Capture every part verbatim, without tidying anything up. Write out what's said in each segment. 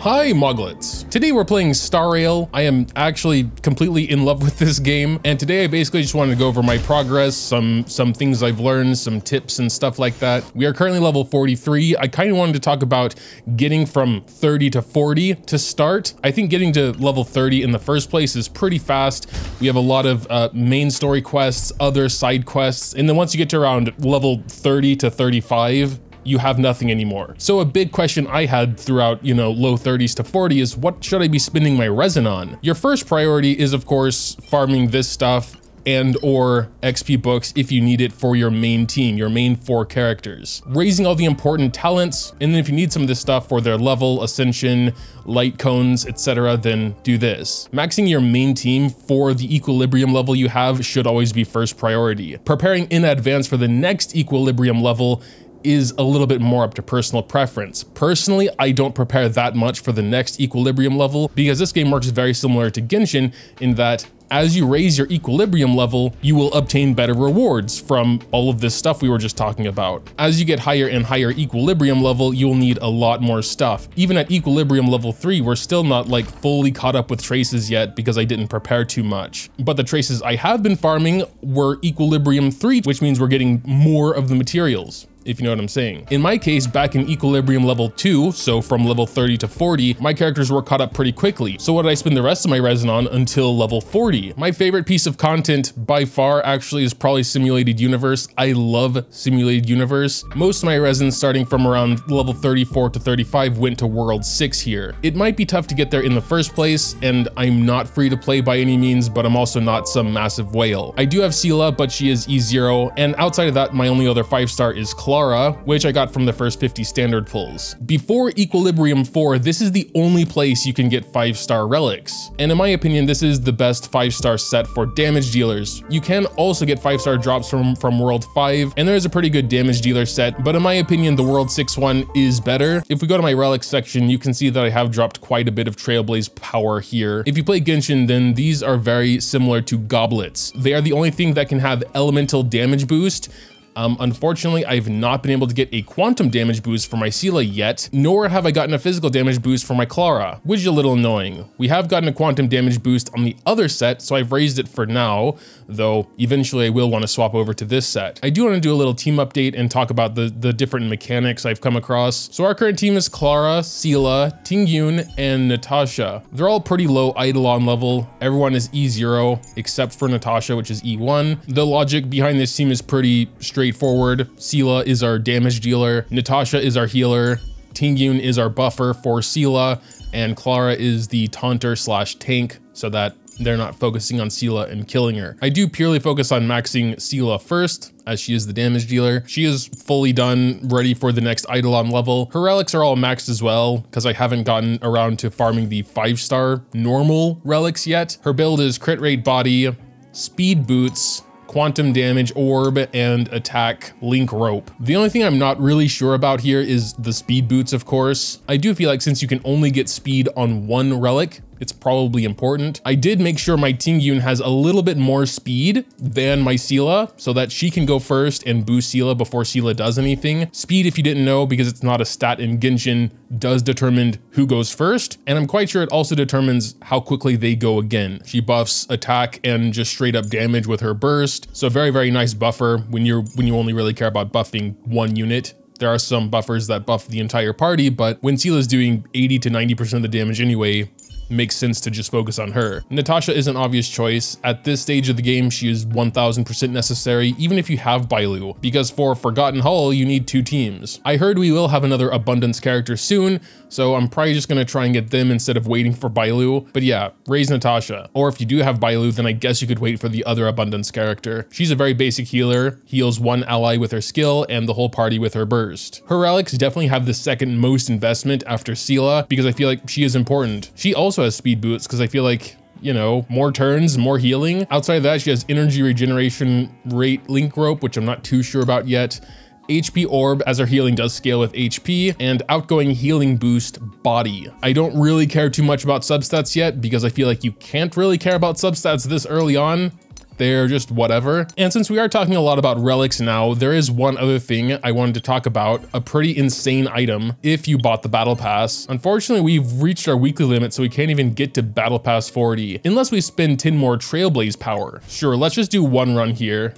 Hi Muglets! Today we're playing Star Rail. I am actually completely in love with this game, and today I basically just wanted to go over my progress, some some things I've learned, some tips and stuff like that. We are currently level forty-three. I kind of wanted to talk about getting from thirty to forty to start. I think getting to level thirty in the first place is pretty fast. We have a lot of uh, main story quests, other side quests, and then once you get to around level thirty to thirty-five, you have nothing anymore. So a big question I had throughout, you know, low thirties to forty is, what should I be spending my resin on? Your first priority is, of course, farming this stuff and or X P books if you need it for your main team, your main four characters. Raising all the important talents, and then if you need some of this stuff for their level, ascension, light cones, et cetera, then do this. Maxing your main team for the equilibrium level you have should always be first priority. Preparing in advance for the next equilibrium level is a little bit more up to personal preference. Personally, I don't prepare that much for the next equilibrium level because this game works very similar to Genshin in that as you raise your equilibrium level, you will obtain better rewards from all of this stuff we were just talking about. As you get higher and higher equilibrium level, you'll need a lot more stuff. Even at equilibrium level three, we're still not like fully caught up with traces yet because I didn't prepare too much. But the traces I have been farming were equilibrium three, which means we're getting more of the materials, if you know what I'm saying. In my case, back in equilibrium level two, so from level thirty to forty, my characters were caught up pretty quickly. So what did I spend the rest of my resin on until level forty? My favorite piece of content by far actually is probably Simulated Universe. I love Simulated Universe. Most of my resin starting from around level thirty-four to thirty-five went to world six here. It might be tough to get there in the first place, and I'm not free to play by any means, but I'm also not some massive whale. I do have Seele, but she is E zero, and outside of that, my only other five star is Clara. Clara, which I got from the first fifty standard pulls. Before Equilibrium four, this is the only place you can get five star relics. And in my opinion, this is the best five star set for damage dealers. You can also get five star drops from, from World five, and there is a pretty good damage dealer set, but in my opinion, the World six one is better. If we go to my relics section, you can see that I have dropped quite a bit of Trailblaze power here. If you play Genshin, then these are very similar to goblets. They are the only thing that can have elemental damage boost. Um, unfortunately, I've not been able to get a quantum damage boost for my Seele yet, nor have I gotten a physical damage boost for my Clara, which is a little annoying. We have gotten a quantum damage boost on the other set, so I've raised it for now, though eventually I will want to swap over to this set. I do want to do a little team update and talk about the, the different mechanics I've come across. So our current team is Clara, Seele, Tingyun, and Natasha. They're all pretty low Eidolon level. Everyone is E zero, except for Natasha, which is E one. The logic behind this team is pretty straight. Straightforward. Seele is our damage dealer, Natasha is our healer, Tingyun is our buffer for Seele, and Clara is the taunter slash tank so that they're not focusing on Seele and killing her. I do purely focus on maxing Seele first, as she is the damage dealer. She is fully done, ready for the next Eidolon level. Her relics are all maxed as well, because I haven't gotten around to farming the five star normal relics yet. Her build is crit rate body, speed boots, quantum damage orb, and attack link rope. The only thing I'm not really sure about here is the speed boots, of course. I do feel like since you can only get speed on one relic, it's probably important. I did make sure my Tingyun has a little bit more speed than my Seele so that she can go first and boost Seele before Seele does anything. Speed, if you didn't know, because it's not a stat in Genshin, does determine who goes first. And I'm quite sure it also determines how quickly they go again. She buffs attack and just straight up damage with her burst. So very, very nice buffer when you're when you only really care about buffing one unit. There are some buffers that buff the entire party, but when Seele is doing eighty to ninety percent of the damage anyway, makes sense to just focus on her. Natasha is an obvious choice. At this stage of the game, she is one thousand percent necessary, even if you have Bailu, because for Forgotten Hull, you need two teams. I heard we will have another Abundance character soon, so I'm probably just gonna try and get them instead of waiting for Bailu, but yeah, raise Natasha. Or if you do have Bailu, then I guess you could wait for the other Abundance character. She's a very basic healer, heals one ally with her skill and the whole party with her burst. Her relics definitely have the second most investment after Seele, because I feel like she is important. She also has speed boots because I feel like, you know, more turns, more healing. Outside of that, she has energy regeneration rate link rope, which I'm not too sure about yet. H P orb, as her healing does scale with H P, and outgoing healing boost body. I don't really care too much about substats yet because I feel like you can't really care about substats this early on. there, just whatever. And since we are talking a lot about relics now, there is one other thing I wanted to talk about, a pretty insane item if you bought the battle pass. Unfortunately, we've reached our weekly limit, so we can't even get to battle pass forty unless we spend ten more trailblaze power. Sure, let's just do one run here.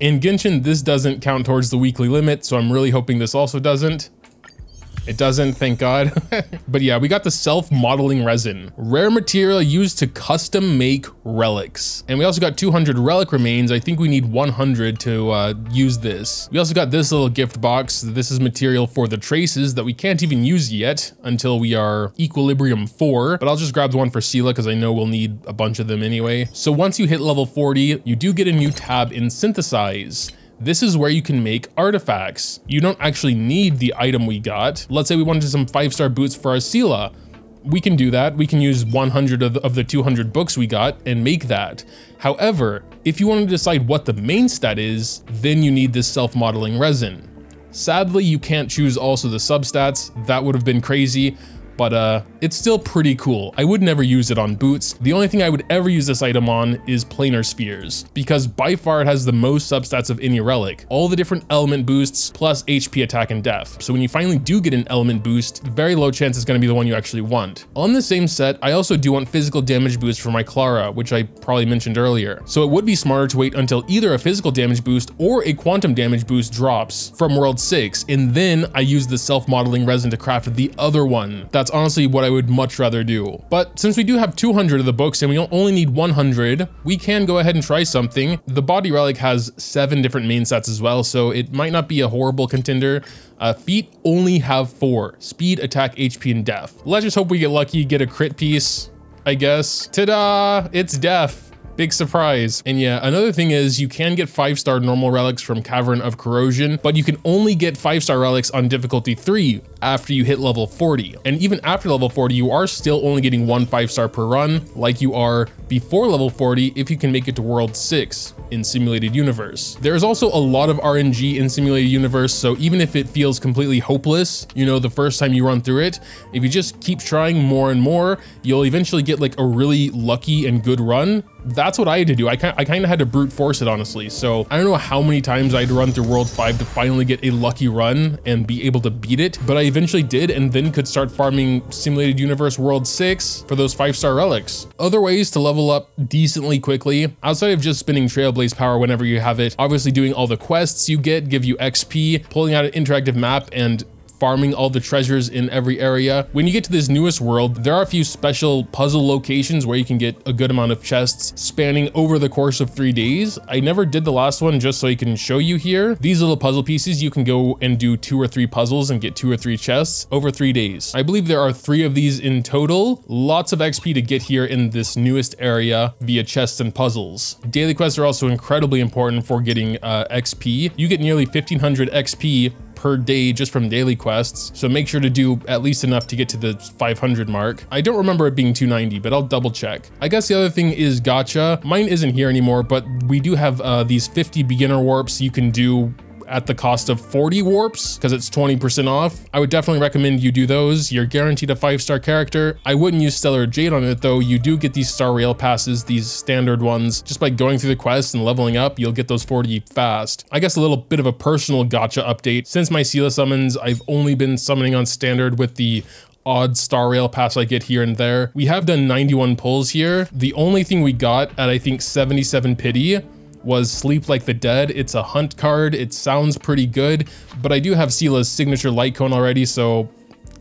In Genshin, this doesn't count towards the weekly limit, so I'm really hoping this also doesn't. It doesn't, thank God. But yeah, we got the Self-Modeling Resin, rare material used to custom make relics. And we also got two hundred relic remains. I think we need one hundred to uh, use this. We also got this little gift box. This is material for the traces that we can't even use yet until we are Equilibrium four, but I'll just grab the one for Seele because I know we'll need a bunch of them anyway. So once you hit level forty, you do get a new tab in Synthesize. This is where you can make artifacts. You don't actually need the item we got. Let's say we wanted some five-star boots for our Seele. We can do that. We can use one hundred of the, of the two hundred books we got and make that. However, if you want to decide what the main stat is, then you need this Self-Modeling Resin. Sadly, you can't choose also the substats. That would have been crazy. But uh, it's still pretty cool. I would never use it on boots. The only thing I would ever use this item on is planar spheres, because by far it has the most substats of any relic, all the different element boosts plus H P, attack, and death. So when you finally do get an element boost, very low chance it's going to be the one you actually want. On the same set, I also do want physical damage boost for my Clara, which I probably mentioned earlier. So it would be smarter to wait until either a physical damage boost or a quantum damage boost drops from World six, and then I use the Self-Modeling Resin to craft the other one. That's honestly what I would much rather do. But since we do have two hundred of the books and we only need one hundred, we can go ahead and try something. The body relic has seven different main sets as well, so it might not be a horrible contender. Uh, feet only have four: speed, attack, H P, and death. Let's just hope we get lucky, get a crit piece, I guess. Ta-da, it's death. Big surprise. And yeah, another thing is you can get five-star normal relics from Cavern of Corrosion, but you can only get five-star relics on difficulty three after you hit level forty. And even after level forty, you are still only getting one five-star per run, like you are before level forty if you can make it to World six in Simulated Universe. There is also a lot of R N G in Simulated Universe, so even if it feels completely hopeless, you know, the first time you run through it, if you just keep trying more and more, you'll eventually get like a really lucky and good run. That's what I had to do. I kind I kind of had to brute force it, honestly. So I don't know how many times I had to run through World five to finally get a lucky run and be able to beat it, but I eventually did, and then could start farming Simulated Universe World six for those five-star relics. Other ways to level up decently quickly, outside of just spinning Trailblaze power whenever you have it, obviously doing all the quests you get, give you X P, pulling out an interactive map, and farming all the treasures in every area. When you get to this newest world, there are a few special puzzle locations where you can get a good amount of chests spanning over the course of three days. I never did the last one just so I can show you here. These little puzzle pieces, you can go and do two or three puzzles and get two or three chests over three days. I believe there are three of these in total. Lots of X P to get here in this newest area via chests and puzzles. Daily quests are also incredibly important for getting uh, X P. You get nearly fifteen hundred X P per day just from daily quests, so make sure to do at least enough to get to the five hundred mark. I don't remember it being two ninety, but I'll double check. I guess the other thing is gacha. Mine isn't here anymore, but we do have uh, these fifty beginner warps you can do at the cost of forty warps because it's twenty percent off. I would definitely recommend you do those. You're guaranteed a five-star character. I wouldn't use Stellar Jade on it though. You do get these Star Rail passes, these standard ones. Just by going through the quest and leveling up, you'll get those forty fast. I guess a little bit of a personal gacha update. Since my Seele summons, I've only been summoning on standard with the odd Star Rail pass I get here and there. We have done ninety-one pulls here. The only thing we got at I think seventy-seven pity was Sleep Like the Dead. It's a hunt card. It sounds pretty good, but I do have Seele's signature light cone already, so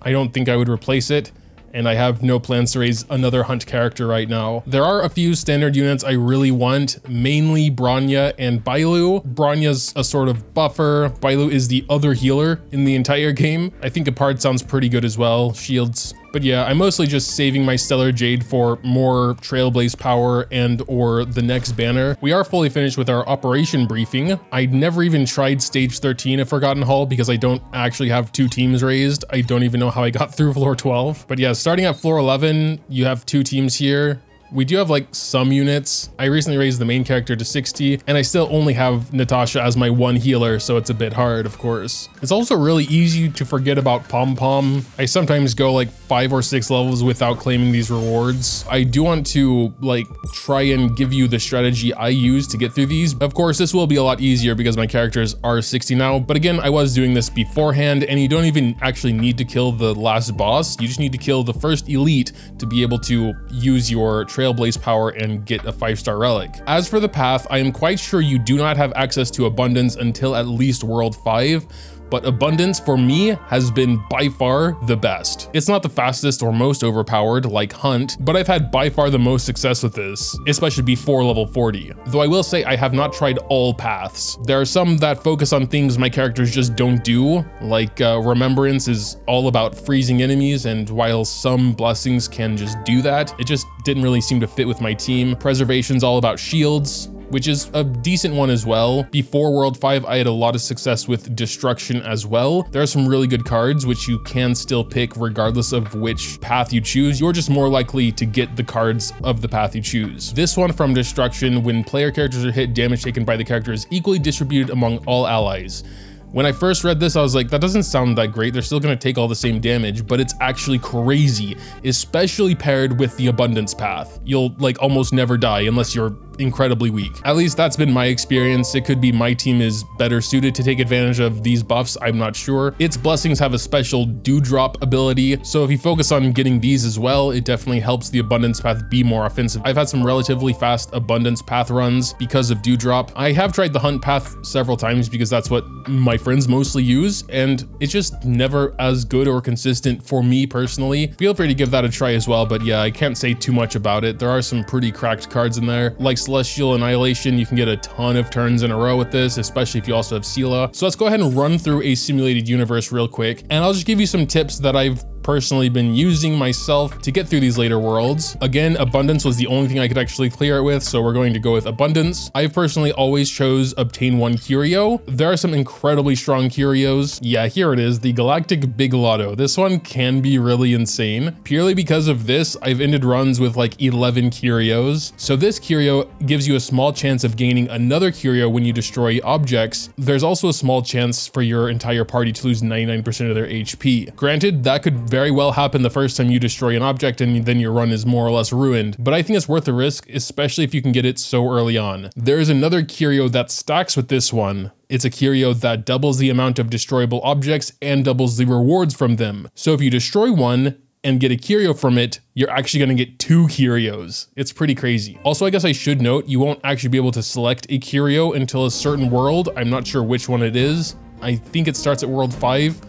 I don't think I would replace it. And I have no plans to raise another hunt character right now. There are a few standard units I really want, mainly Bronya and Bailu. Bronya's a sort of buffer. Bailu is the other healer in the entire game. I think a part sounds pretty good as well, shields. But yeah, I'm mostly just saving my Stellar Jade for more Trailblaze power and or the next banner. We are fully finished with our operation briefing. I never even tried stage thirteen of Forgotten Hall because I don't actually have two teams raised. I don't even know how I got through floor twelve. But yeah, starting at floor eleven, you have two teams here. We do have like some units. I recently raised the main character to sixty and I still only have Natasha as my one healer, so it's a bit hard, of course. It's also really easy to forget about Pom Pom. I sometimes go like five or six levels without claiming these rewards. I do want to like try and give you the strategy I use to get through these. Of course, this will be a lot easier because my characters are sixty now, but again, I was doing this beforehand and you don't even actually need to kill the last boss. You just need to kill the first elite to be able to use your Trailblaze power and get a five-star relic. As for the path, I am quite sure you do not have access to abundance until at least world five, but abundance for me has been by far the best. It's not the fastest or most overpowered like Hunt, but I've had by far the most success with this, especially before level forty. Though I will say I have not tried all paths. There are some that focus on things my characters just don't do, like uh, Remembrance is all about freezing enemies, and while some blessings can just do that, it just didn't really seem to fit with my team. Preservation's all about shields, which is a decent one as well. Before World five, I had a lot of success with Destruction as well. There are some really good cards which you can still pick regardless of which path you choose. You're just more likely to get the cards of the path you choose. This one from Destruction, when player characters are hit, damage taken by the character is equally distributed among all allies. When I first read this, I was like, that doesn't sound that great. They're still gonna take all the same damage, but it's actually crazy, especially paired with the abundance path. You'll like almost never die unless you're incredibly weak. At least that's been my experience. It could be my team is better suited to take advantage of these buffs, I'm not sure. Its blessings have a special dewdrop ability, so if you focus on getting these as well, it definitely helps the abundance path be more offensive. I've had some relatively fast abundance path runs because of dewdrop. I have tried the Hunt path several times because that's what my friends mostly use, and it's just never as good or consistent for me personally. Feel free to give that a try as well, but yeah, I can't say too much about it. There are some pretty cracked cards in there, like Celestial Annihilation. You can get a ton of turns in a row with this, especially if you also have Seele. So let's go ahead and run through a simulated universe real quick, and I'll just give you some tips that I've personally been using myself to get through these later worlds. Again, abundance was the only thing I could actually clear it with, so we're going to go with abundance. I personally always chose obtain one curio. There are some incredibly strong curios. Yeah, here it is, the Galactic Big Lotto. This one can be really insane. Purely because of this, I've ended runs with like eleven curios. So this curio gives you a small chance of gaining another curio when you destroy objects. There's also a small chance for your entire party to lose ninety-nine percent of their H P. Granted, that could very well happen the first time you destroy an object and then your run is more or less ruined, but I think it's worth the risk, especially if you can get it so early on. There is another curio that stacks with this one. It's a curio that doubles the amount of destroyable objects and doubles the rewards from them. So if you destroy one and get a curio from it, you're actually gonna get two curios. It's pretty crazy. Also, I guess I should note, you won't actually be able to select a curio until a certain world. I'm not sure which one it is. I think it starts at world five.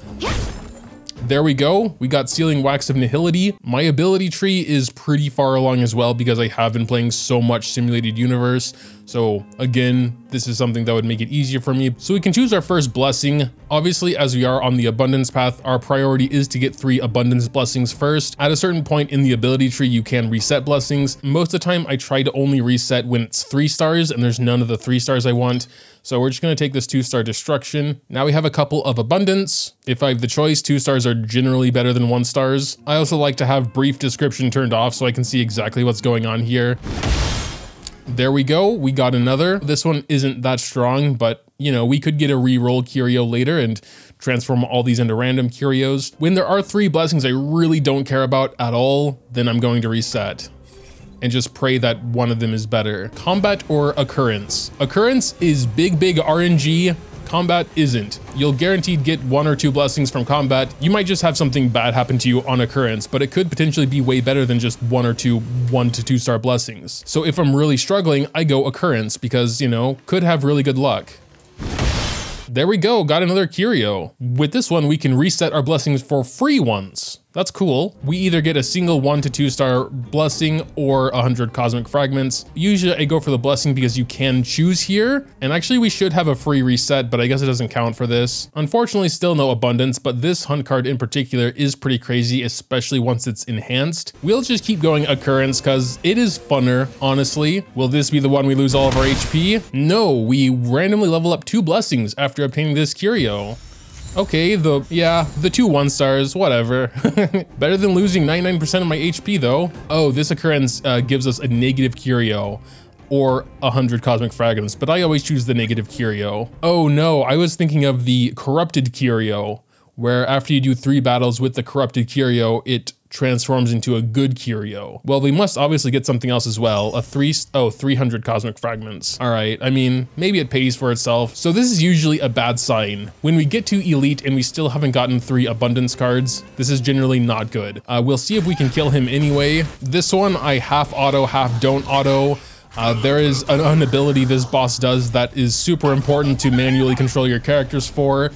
There we go, we got Sealing Wax of Nihility. My ability tree is pretty far along as well because I have been playing so much Simulated Universe. So again, this is something that would make it easier for me. So we can choose our first blessing. Obviously, as we are on the abundance path, our priority is to get three abundance blessings first. At a certain point in the ability tree, you can reset blessings. Most of the time I try to only reset when it's three stars and there's none of the three stars I want. So we're just gonna take this two star destruction. Now we have a couple of abundance. If I have the choice, two stars are generally better than one stars. I also like to have brief description turned off so I can see exactly what's going on here. There we go, we got another. This one isn't that strong, but you know, we could get a reroll curio later and transform all these into random curios. When there are three blessings I really don't care about at all, then I'm going to reset and just pray that one of them is better. Combat or occurrence? Occurrence is big, big R N G. Combat isn't. You'll guaranteed get one or two blessings from combat. You might just have something bad happen to you on occurrence, but it could potentially be way better than just one or two one to two star blessings. So if I'm really struggling, I go occurrence because, you know, could have really good luck. There we go, got another curio. With this one, we can reset our blessings for free once. That's cool. We either get a single one to two star blessing or one hundred cosmic fragments. Usually I go for the blessing because you can choose here. And actually we should have a free reset, but I guess it doesn't count for this. Unfortunately, still no abundance, but this Hunt card in particular is pretty crazy, especially once it's enhanced. We'll just keep going occurrence because it is funner, honestly. Will this be the one we lose all of our H P? No, we randomly level up two blessings after obtaining this curio. Okay, the, yeah, the two one stars, whatever. Better than losing ninety-nine percent of my H P though. Oh, this occurrence uh, gives us a negative curio or one hundred cosmic fragments, but I always choose the negative curio. Oh no, I was thinking of the corrupted curio, where after you do three battles with the corrupted curio, it transforms into a good curio. Well, we must obviously get something else as well. A three, oh, three hundred cosmic fragments. All right, I mean, maybe it pays for itself. So this is usually a bad sign. When we get to Elite and we still haven't gotten three abundance cards, this is generally not good. Uh, we'll see if we can kill him anyway. This one, I half auto, half don't auto. Uh, there is an, an ability this boss does that is super important to manually control your characters for.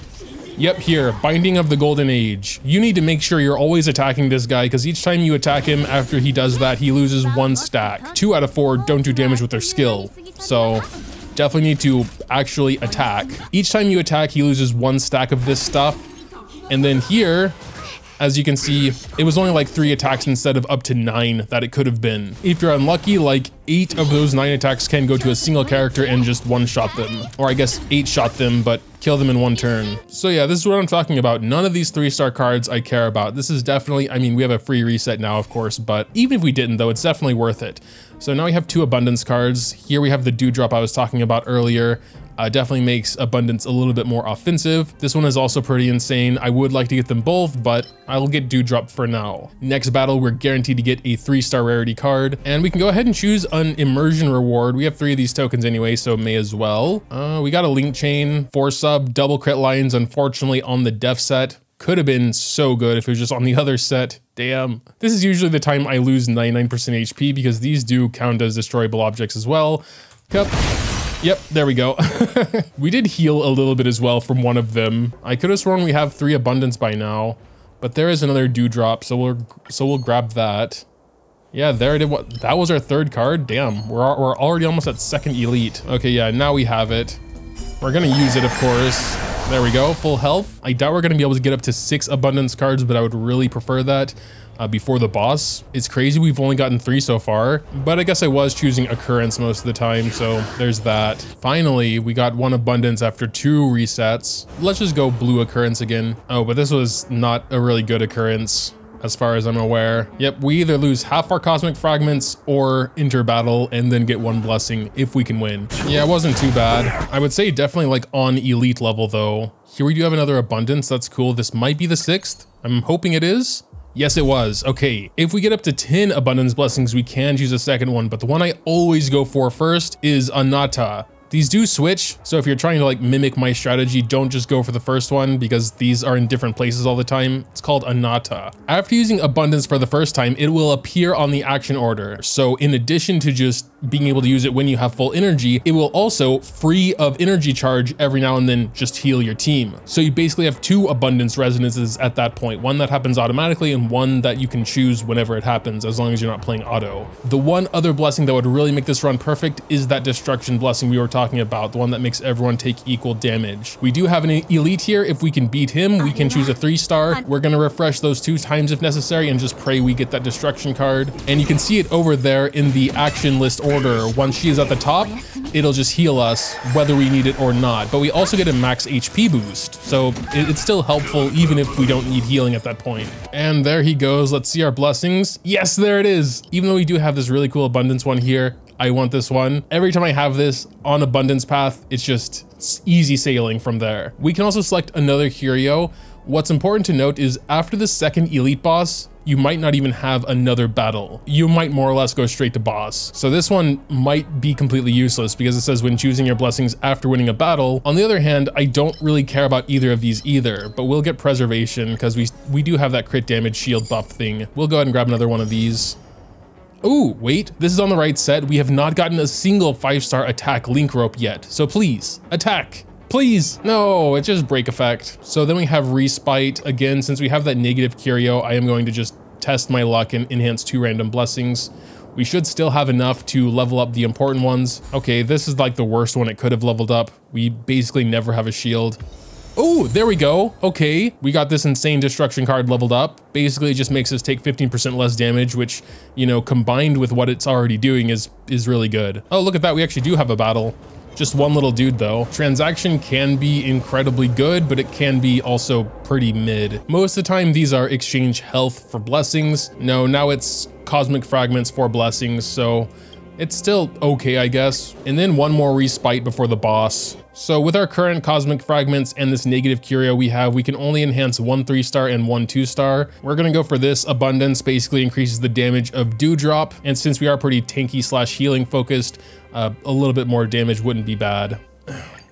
Yep, here, Binding of the Golden Age. You need to make sure you're always attacking this guy, because each time you attack him after he does that, he loses one stack. Two out of four don't do damage with their skill. So definitely need to actually attack. Each time you attack, he loses one stack of this stuff. And then here, as you can see, it was only like three attacks instead of up to nine that it could have been. If you're unlucky, like eight of those nine attacks can go to a single character and just one-shot them. Or I guess eight-shot them, but kill them in one turn. So yeah, this is what I'm talking about. None of these three-star cards I care about. This is definitely, I mean, we have a free reset now, of course, but even if we didn't though, it's definitely worth it. So now we have two abundance cards. Here we have the Dewdrop I was talking about earlier. Uh, definitely makes abundance a little bit more offensive. This one is also pretty insane. I would like to get them both, but I'll get Dewdrop for now. Next battle, we're guaranteed to get a three-star rarity card, and we can go ahead and choose an immersion reward. We have three of these tokens anyway, so may as well. Uh, we got a link chain, four sub, double crit lines, unfortunately on the def set. Could have been so good if it was just on the other set. Damn. This is usually the time I lose ninety-nine percent H P, because these do count as destroyable objects as well. Cup. Yep, there we go. We did heal a little bit as well from one of them. I could have sworn we have three abundance by now, but there is another Dewdrop, so we'll so we'll grab that. Yeah, there it is. What, that was our third card? Damn, we're, we're already almost at second Elite. Okay, yeah, now we have it. We're gonna use it, of course. There we go, full health. I doubt we're gonna be able to get up to six abundance cards, but I would really prefer that. Uh, before the boss. It's crazy we've only gotten three so far, but I guess I was choosing occurrence most of the time, so there's that. Finally, we got one abundance after two resets. Let's just go blue occurrence again. Oh, but this was not a really good occurrence as far as I'm aware. Yep, we either lose half our cosmic fragments or enter battle and then get one blessing if we can win. Yeah, it wasn't too bad. I would say definitely like on Elite level though. Here we do have another abundance. That's cool. This might be the sixth. I'm hoping it is. Yes, it was. Okay, if we get up to ten abundance blessings, we can choose a second one, but the one I always go for first is Anata. These do switch, so if you're trying to like mimic my strategy, don't just go for the first one because these are in different places all the time. It's called Anata. After using abundance for the first time, it will appear on the action order. So in addition to just being able to use it when you have full energy, it will also free of energy charge every now and then just heal your team. So you basically have two abundance resonances at that point, one that happens automatically and one that you can choose whenever it happens, as long as you're not playing auto. The one other blessing that would really make this run perfect is that destruction blessing we were talking about, the one that makes everyone take equal damage. We do have an Elite here. If we can beat him, we can choose a three star. We're gonna refresh those two times if necessary and just pray we get that destruction card. And you can see it over there in the action list order. Once she is at the top, it'll just heal us whether we need it or not. But we also get a max H P boost, so it's still helpful even if we don't need healing at that point. And there he goes. Let's see our blessings. Yes, there it is. Even though we do have this really cool abundance one here, I want this one. Every time I have this on abundance path, it's just easy sailing from there. We can also select another curio. What's important to note is after the second Elite boss, you might not even have another battle. You might more or less go straight to boss. So this one might be completely useless because it says when choosing your blessings after winning a battle. On the other hand, I don't really care about either of these either, but we'll get preservation because we, we do have that crit damage shield buff thing. We'll go ahead and grab another one of these. Oh, wait, this is on the right set. We have not gotten a single five-star attack link rope yet. So please, attack, please. No, it's just break effect. So then we have respite. Again, since we have that negative curio, I am going to just test my luck and enhance two random blessings. We should still have enough to level up the important ones. Okay, this is like the worst one it could have leveled up. We basically never have a shield. Oh, there we go. Okay, we got this insane destruction card leveled up. Basically, it just makes us take fifteen percent less damage, which, you know, combined with what it's already doing is is really good. Oh, look at that. We actually do have a battle. Just one little dude though. Transaction can be incredibly good, but it can be also pretty mid. Most of the time these are exchange health for blessings. No, now it's cosmic fragments for blessings, so it's still okay, I guess. And then one more respite before the boss. So with our current cosmic fragments and this negative curio we have, we can only enhance one three star and one two star. We're gonna go for this. Abundance basically increases the damage of Dewdrop. And since we are pretty tanky slash healing focused, uh, a little bit more damage wouldn't be bad.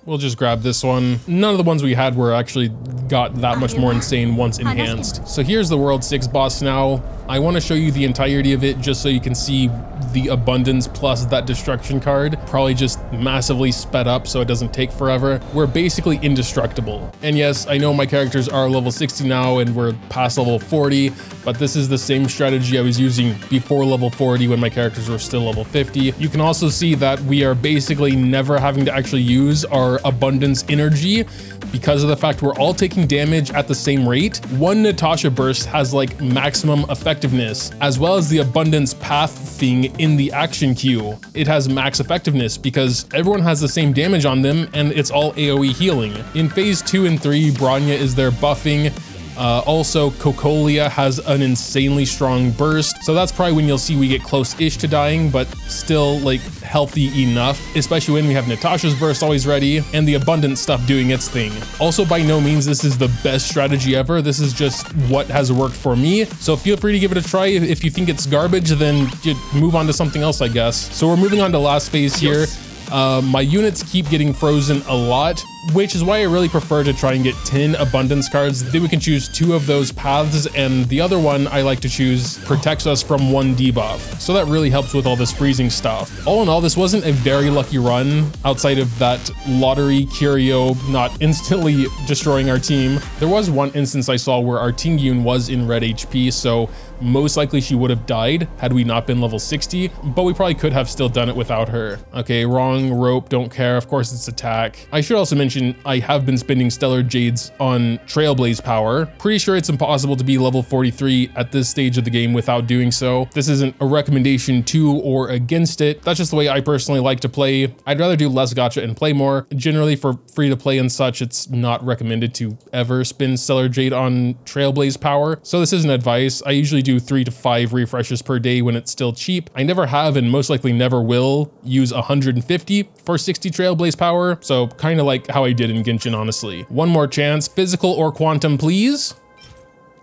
We'll just grab this one. None of the ones we had were actually got that much more insane once enhanced. So here's the World six boss now. I want to show you the entirety of it just so you can see the abundance plus that destruction card. Probably just massively sped up so it doesn't take forever. We're basically indestructible. And yes, I know my characters are level sixty now and we're past level forty, but this is the same strategy I was using before level forty when my characters were still level fifty. You can also see that we are basically never having to actually use our abundance energy because of the fact we're all taking damage at the same rate. One Natasha burst has like maximum effectiveness, as well as the abundance path thing in the action queue. It has max effectiveness because everyone has the same damage on them and it's all AoE healing. In phase two and three, Bronya is there buffing. Uh, also, Cocolia has an insanely strong burst, so that's probably when you'll see we get close-ish to dying, but still like healthy enough, especially when we have Natasha's burst always ready and the abundant stuff doing its thing. Also, by no means this is the best strategy ever. This is just what has worked for me, so feel free to give it a try. If you think it's garbage, then you move on to something else, I guess. So we're moving on to last phase here. Yes. Uh, my units keep getting frozen a lot, which is why I really prefer to try and get ten abundance cards. Then we can choose two of those paths, and the other one I like to choose protects us from one debuff. So that really helps with all this freezing stuff. All in all, this wasn't a very lucky run outside of that lottery curio not instantly destroying our team. There was one instance I saw where our Tingyun was in red H P, so most likely she would have died had we not been level sixty, but we probably could have still done it without her. Okay, wrong rope, don't care. Of course it's attack. I should also mention I have been spending Stellar Jades on Trailblaze power. Pretty sure it's impossible to be level forty-three at this stage of the game without doing so. This isn't a recommendation to or against it. That's just the way I personally like to play. I'd rather do less gacha and play more. Generally for free to play and such, it's not recommended to ever spend Stellar Jade on Trailblaze power. So this isn't advice. I usually do three to five refreshes per day when it's still cheap. I never have and most likely never will use one hundred fifty for sixty Trailblaze power. So kind of like how I did in Genshin, honestly. One more chance, physical or quantum, please.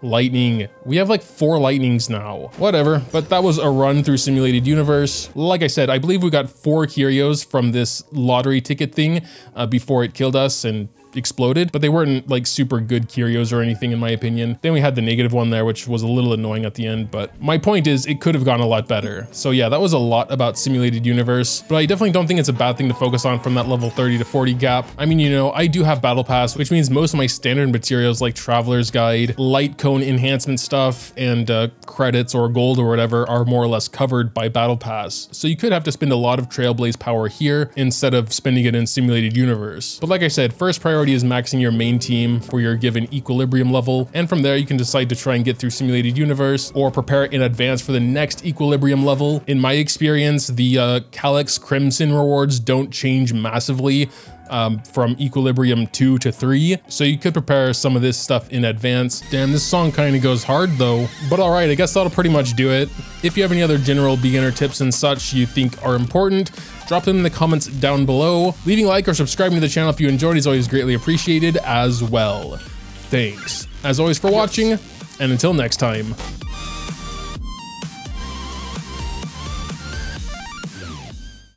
Lightning. We have like four lightnings now. Whatever, but that was a run through Simulated Universe. Like I said, I believe we got four curios from this lottery ticket thing uh, before it killed us and exploded, but they weren't like super good curios or anything in my opinion. Then we had the negative one there, which was a little annoying at the end, but my point is it could have gone a lot better. So yeah, that was a lot about Simulated Universe, but I definitely don't think it's a bad thing to focus on from that level thirty to forty gap. I mean, you know, I do have Battle Pass, which means most of my standard materials like Traveler's Guide, Light Cone enhancement stuff, and uh, credits or gold or whatever are more or less covered by Battle Pass. So you could have to spend a lot of Trailblaze power here instead of spending it in Simulated Universe. But like I said, first priority is maxing your main team for your given equilibrium level, and from there you can decide to try and get through Simulated Universe or prepare in advance for the next equilibrium level. In my experience, the uh, Calyx Crimson rewards don't change massively Um, from equilibrium two to three. So you could prepare some of this stuff in advance. Damn, this song kind of goes hard though, but all right, I guess that'll pretty much do it. If you have any other general beginner tips and such you think are important, drop them in the comments down below. Leaving a like or subscribing to the channel if you enjoyed is always greatly appreciated as well. Thanks as always for watching, and until next time.